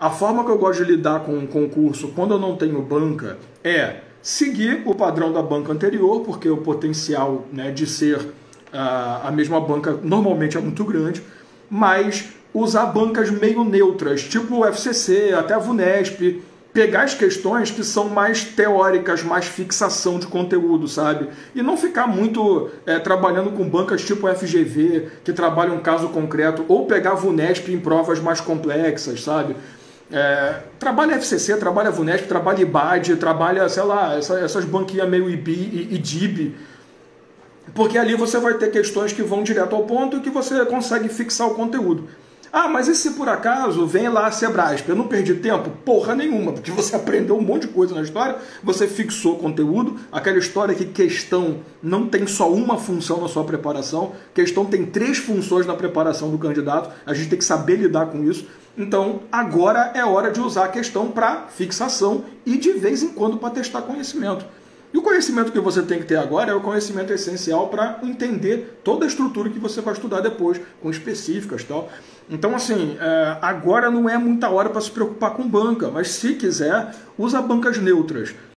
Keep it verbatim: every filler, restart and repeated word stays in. A forma que eu gosto de lidar com um concurso quando eu não tenho banca é seguir o padrão da banca anterior, porque o potencial, né, de ser uh, a mesma banca normalmente é muito grande, mas usar bancas meio neutras, tipo o F C C, até a Vunesp, pegar as questões que são mais teóricas, mais fixação de conteúdo, sabe? E não ficar muito é, trabalhando com bancas tipo F G V, que trabalham um caso concreto, ou pegar a Vunesp em provas mais complexas, sabe? É, trabalha F C C, trabalha Vunesp, trabalha I B A D E, trabalha, sei lá, essa, essas banquinhas meio I B e D I B, porque ali você vai ter questões que vão direto ao ponto e que você consegue fixar o conteúdo. Ah, mas e se por acaso vem lá a Cebraspe? Eu não perdi tempo? Porra nenhuma, porque você aprendeu um monte de coisa na história, você fixou conteúdo, aquela história que questão não tem só uma função na sua preparação, questão tem três funções na preparação do candidato, a gente tem que saber lidar com isso. Então, agora é hora de usar a questão para fixação e de vez em quando para testar conhecimento. E o conhecimento que você tem que ter agora é o conhecimento essencial para entender toda a estrutura que você vai estudar depois, com específicas e tal. Então, assim, agora não é muita hora para se preocupar com banca, mas se quiser, usa bancas neutras.